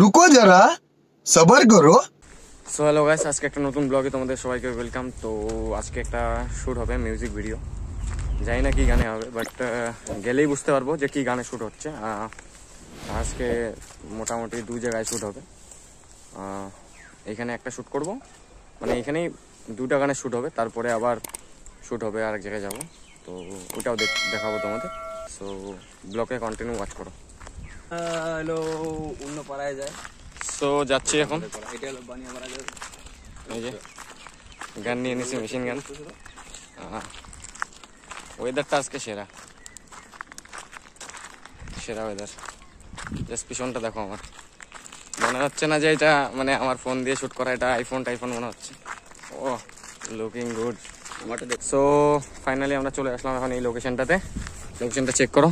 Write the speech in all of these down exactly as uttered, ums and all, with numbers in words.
रुको जरा सबर करो। सो हेलो गाइस, आज के एक नतून ब्लगे तुम्हारे सबाइके वेलकाम। तो आज के एक शूट होबे म्यूजिक भिडियो, जानी ना कि गाने होबे, बाट गेलेई बुझते पारबो जे कि गाने शूट होच्छे। आज के मोटामुटी दो जगह शूट होबे, एखाने एकटा शूट करबो, माने एखानेई दुटा गाने शूट होबे, तारपरे आबार शूट होबे आरेक जायगाय जाबो, तो ओटाओ देखाबो तुम्हारे। सो ब्लगे कन्टिन्यू वाच करो। हेलो उन्नो पराय जाय। सो যাচ্ছি এখন, এটা হলো বানিয়া পড়া যায়, এই যে গান নিয়ে নিছি, মেশিন গান। ওয়েদারটা আজকে সেরা সেরা ওয়েদার। জাস্ট পিছনটা দেখো, আমার মনে হচ্ছে না যে এটা মানে আমার ফোন দিয়ে শুট করা, এটা আইফোন টাইফোন মনে হচ্ছে। ও লুকিং গুড আমারটা দেখ। সো ফাইনালি আমরা চলে আসলাম এখন এই লোকেশনটাতে। লোকেশনটা চেক করো,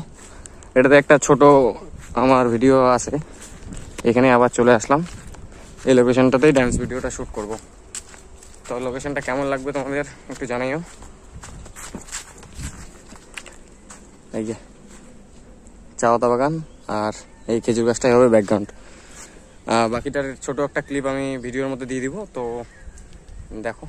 এটাতে একটা ছোট আমার ভিডিও আছে, এখানে আবার চলে আসলাম। এই লোকেশনটাতেই ডান্স ভিডিওটা শ্যুট করব, তো লোকেশনটা কেমন লাগবে তোমাদের একটু জানাইও। এই যে চাওতা বাগান আর এই খেজুর গাছটাই হবে ব্যাকগ্রাউন্ড, বাকিটার ছোট একটা ক্লিপ আমি ভিডিওর মধ্যে দিয়ে দিব, তো দেখো।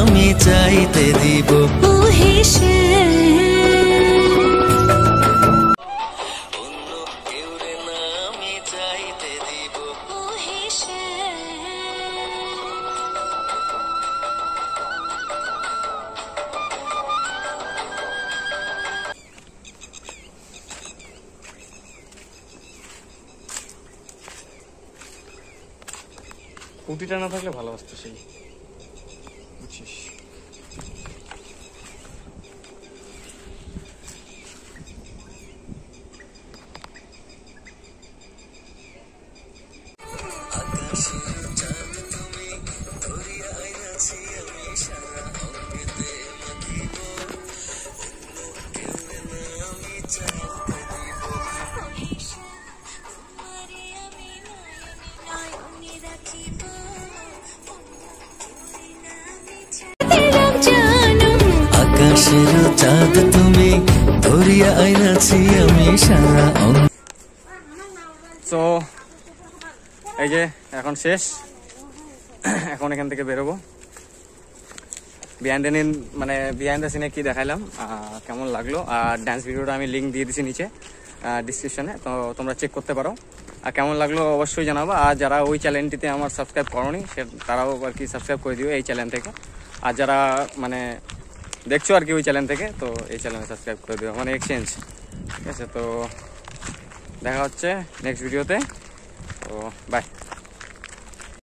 আমি চাইতে দিব ওহেশে অন্য কেউরে না, আমি চাইতে দিব ওহেশে। কুটিটা না থাকলে ভালোবাসতো সেই। চাঁদ তুমি ধরিয়া আইনাছি আমি সারা। সো এই যে এখন শেষ, এখন এখান থেকে বেরোবো। বিহাইন্ড ইন মানে বিহাইন্ড দ্য সিনে কি দেখাইলাম, কেমন লাগলো, আর ডান্স ভিডিওটা আমি লিঙ্ক দিয়ে দিছি নিচে ডিসক্রিপশানে, তো তোমরা চেক করতে পারো। আর কেমন লাগলো অবশ্যই জানাবো, আর যারা ওই চ্যানেলটিতে আমার সাবস্ক্রাইব করোনি সে তারাও আর কি সাবস্ক্রাইব করে দিও এই চ্যানেল থেকে, আর যারা মানে দেখছো আর কি ওই চ্যানেল থেকে, তো এই চ্যানেলে সাবস্ক্রাইব করে দিও, মানে এক্সচেঞ্জ। ঠিক আছে, তো দেখা হচ্ছে নেক্সট ভিডিওতে, তো বাই।